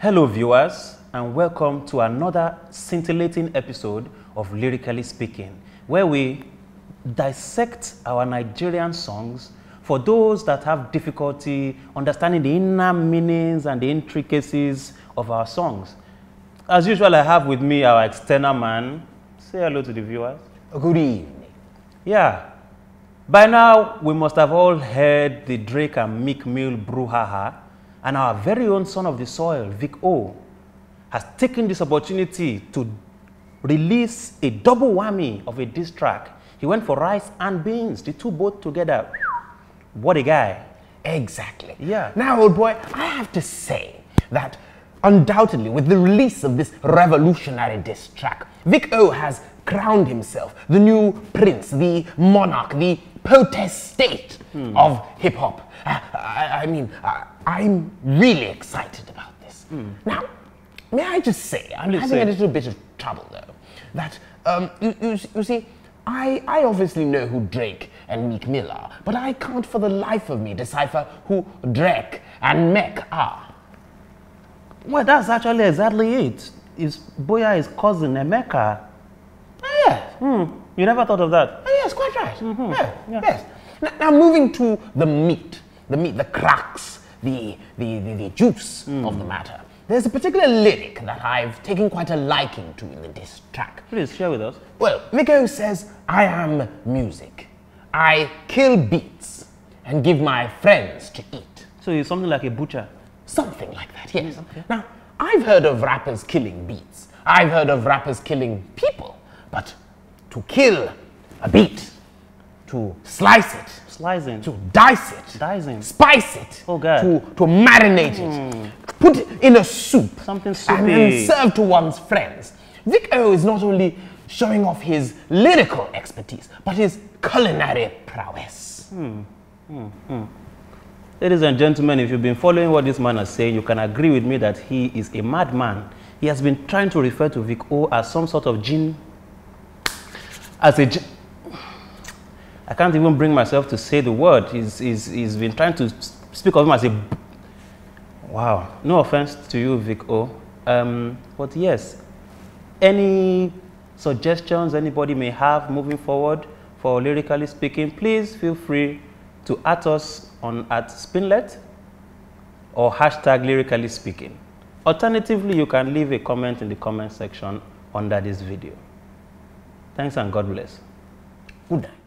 Hello viewers, and welcome to another scintillating episode of Lyrically Speaking, where we dissect our Nigerian songs for those that have difficulty understanding the inner meanings and the intricacies of our songs. As usual, I have with me our external man. Say hello to the viewers. Good evening. Yeah. By now, we must have all heard the Drake and Meek Mill brouhaha. And our very own son of the soil, Vic O, has taken this opportunity to release a double whammy of a diss track. He went for rice and beans, the two both together. What a guy. Exactly. Yeah. Now, old boy, I have to say that undoubtedly, with the release of this revolutionary diss track, Vic O has crowned himself the new prince, the monarch, the potestate of hip-hop. I'm really excited about this. Now, may I just say, I'm having a little bit of trouble though, that you see, I obviously know who Drake and Meek Mill are, but I can't for the life of me decipher who Drake and Meek are. Well, that's actually exactly it. It's Boya, his cousin, Emeka. Oh, yes. You never thought of that? Oh, yes, quite right. Yes. Now, moving to the meat, the cracks, the juice of the matter. There's a particular lyric that I've taken quite a liking to in the diss track. Please share with us. Well, Vic O says, "I am music. I kill beats and give my friends to eat." So he's something like a butcher? Something like that, yes. Okay. Now, I've heard of rappers killing beats. I've heard of rappers killing people. But to kill a beat, to slice it, slicing, to dice it, dicing, spice it, oh God, to marinate it, put it in a soup, something soupy, and serve to one's friends. Vic O is not only showing off his lyrical expertise, but his culinary prowess. Ladies and gentlemen, if you've been following what this man is saying, you can agree with me that he is a madman. He has been trying to refer to Vic O as some sort of gin, as a gin. I can't even bring myself to say the word. He's been trying to speak of him as a... Wow. No offense to you, Vic O. But yes, any suggestions anybody may have moving forward for Lyrically Speaking, please feel free to at us on @Spinlet or #LyricallySpeaking. Alternatively, you can leave a comment in the comment section under this video. Thanks and God bless. Good night.